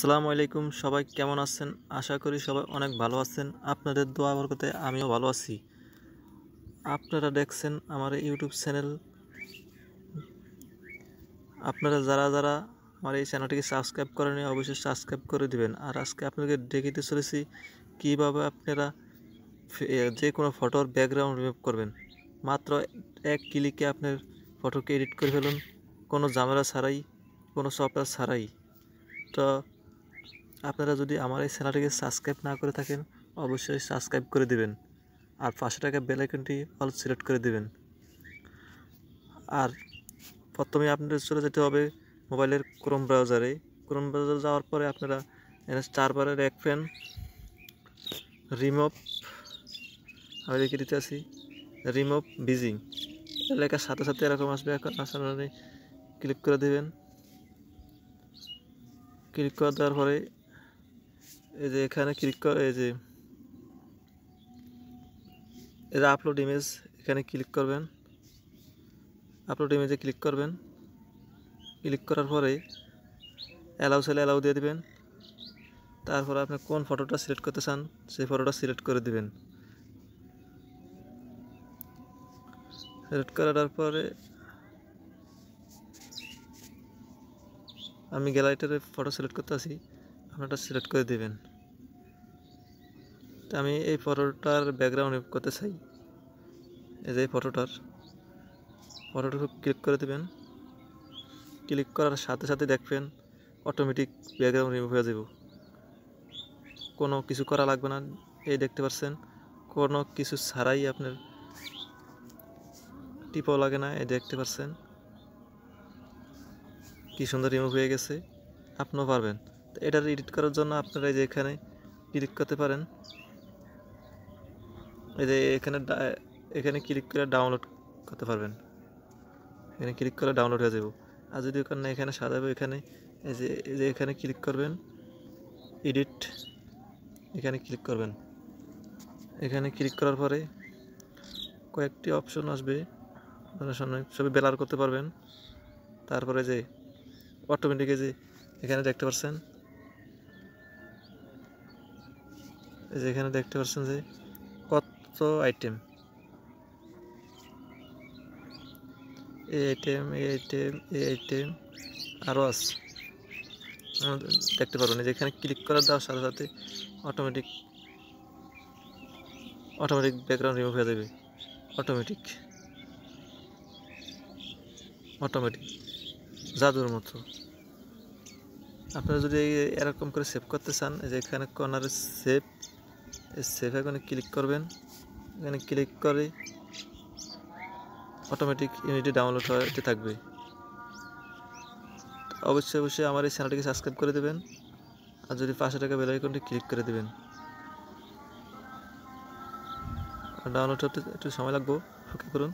আসসালামু আলাইকুম সবাই কেমন আছেন আশা করি সবাই অনেক ভালো আছেন আপনাদের দোয়া বরকতে আমিও ভালো আছি। আপনারা দেখছেন আমার ইউটিউব চ্যানেল। আপনারা যারা যারা আমার এই চ্যানেলটিকে সাবস্ক্রাইব করেননি অবশ্যই সাবস্ক্রাইব করে দিবেন। আর আজকে আপনাদের দেখিতে চলেছি কীভাবে আপনারা যে কোনো ফটোর ব্যাকগ্রাউন্ড রিমুভ করবেন। মাত্র এক ক্লিকে আপনার ফটোকে এডিট করে ফেলুন কোনো ঝামেলা ছাড়াই, কোনো সফটওয়্যার ছাড়াই। তো আপনারা যদি আমার এই চ্যানেলটিকে সাবস্ক্রাইব না করে থাকেন অবশ্যই সাবস্ক্রাইব করে দিবেন আর পাশে থাকা বেল আইকনটি অল সিলেক্ট করে দিবেন। আর প্রথমে আপনাদের চলে যেতে হবে মোবাইলের ক্রোম ব্রাউজারে। ক্রোম ব্রাউজারে যাওয়ার পরে আপনারা স্টারবারে লিখবেন রিমুভ, আমি লিখে দিতে আসি রিমুভ ভিজিং, লেখার সাথে সাথে এরকম আসবে। এখন আসার ক্লিক করে দেবেন। ক্লিক করে দেওয়ার পরে এই যে এখানে ক্লিক করে এই যে আপলোড ইমেজ, এখানে ক্লিক করবেন। আপলোড ইমেজে ক্লিক করবেন। ক্লিক করার পরে অ্যালাউ সেলে অ্যালাউ দিয়ে দেবেন। তারপরে আপনি কোন ফটোটা সিলেক্ট করতে চান সেই ফটোটা সিলেক্ট করে দেবেন। সিলেক্ট করার পরে আমি গ্যালারিটারে ফটো সিলেক্ট করতে আসি, আপনারটা সিলেক্ট করে দেবেন। তো আমি এই ফটোটার ব্যাকগ্রাউন্ড রিমুভ করতে চাই। এই যে ফটোটা ক্লিক করে দেবেন। ক্লিক করার সাথে সাথে দেখবেন অটোমেটিক ব্যাকগ্রাউন্ড রিমুভ হয়ে যাব, কোনো কিছু করা লাগবে না। এই দেখতে পাচ্ছেন কোনো কিছু ছাড়াই, আপনার টিপাও লাগে না। এই দেখতে পাচ্ছেন কি সুন্দর রিমুভ হয়ে গেছে। আপনিও পারবেন। তো এটা এডিট করার জন্য আপনারা এই যে এখানে ক্লিক করতে পারেন। এই যে এখানে ক্লিক করে ডাউনলোড করতে পারবেন। এখানে ক্লিক করে ডাউনলোড হয়ে যাব। আর যদি ওখানে এখানে সাজাবো, এখানে এই যে এখানে ক্লিক করবেন, এডিট, এখানে ক্লিক করবেন। এখানে ক্লিক করার পরে কয়েকটি অপশন আসবে আপনার সামনে, সবই ব্লার করতে পারবেন। তারপরে যে অটোমেটিক এখানে দেখতে পাচ্ছেন, যে কত আইটেম, এই আইটেম আরও আছে দেখতে পারবেন। যেখানে ক্লিক করার দেওয়ার সাথে সাথে অটোমেটিক ব্যাকগ্রাউন্ড রিমুভ হয়ে যাবে। অটোমেটিক জাদুর মতো। আপনারা যদি এরকম করে সেভ করতে চান, যে এখানে কর্নারে সেভ এখানে ক্লিক করবেন। এখানে ক্লিক করে অটোমেটিক ইউনিটি ডাউনলোড হতে থাকবে। অবশ্যই আমার এই চ্যানেলটিকে সাবস্ক্রাইব করে দেবেন আর যদি পাশে থাকা বেল আইকনটি ক্লিক করে দেবেন। ডাউনলোড হতে একটু সময় লাগবে, ওকে করুন।